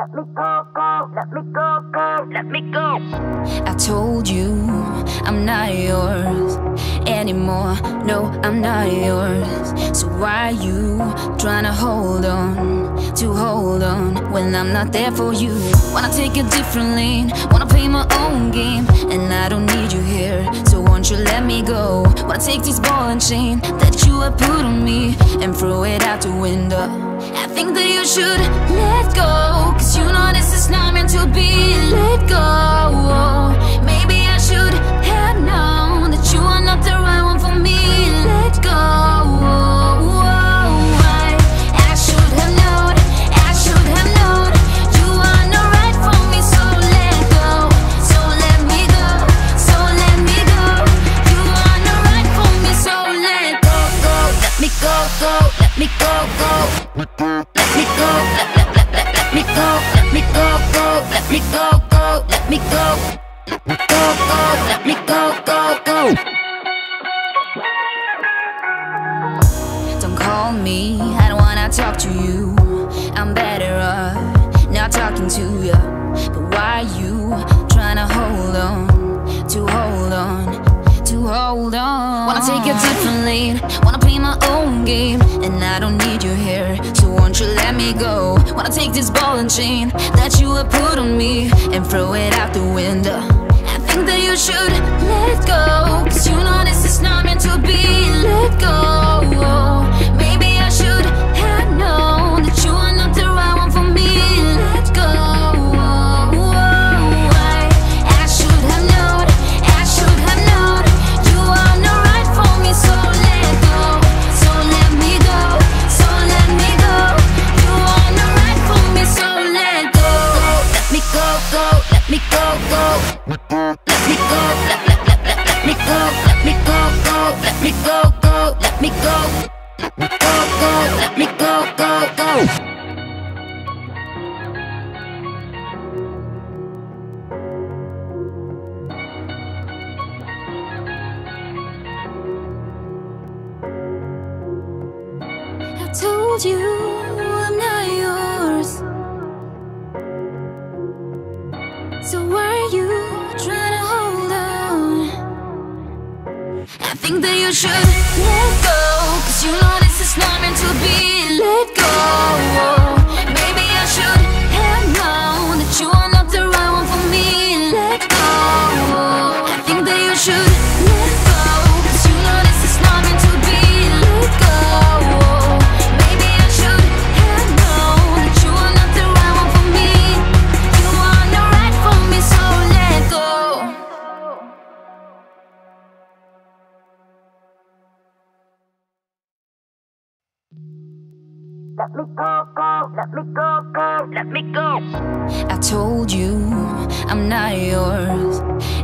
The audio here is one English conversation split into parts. Let me go, go, let me go, go, let me go. I told you I'm not yours anymore. No, I'm not yours. So why you trying to hold on when I'm not there for you? Wanna take a different lane, wanna play my own game, and I don't need you here, so won't you let me go? Wanna take this ball and chain that you have put on me and throw it out the window. I think that you should let go, cause you know this is not meant to be. Let go. Maybe I should have known that you are not the right one for me. Let go. Let me go, go. Let me go. Let me go. Let me go, go. Let me go, go. Let me go. Let me go, go. Let me go, go, go. Don't call me. I don't wanna talk to you. I'm better off not talking to you. But why you trying to hold on? Wanna take it differently. Wanna play my own game, and I don't need you here, so won't you let me go? Wanna take this ball and chain that you have put on me and throw it out the window. I think that you should let go, cause you know this is not meant to be. Let go. Maybe I should have known that you are not the right one for me. Let go.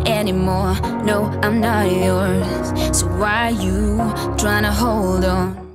Anymore. No, I'm not yours. So why you trying to hold on?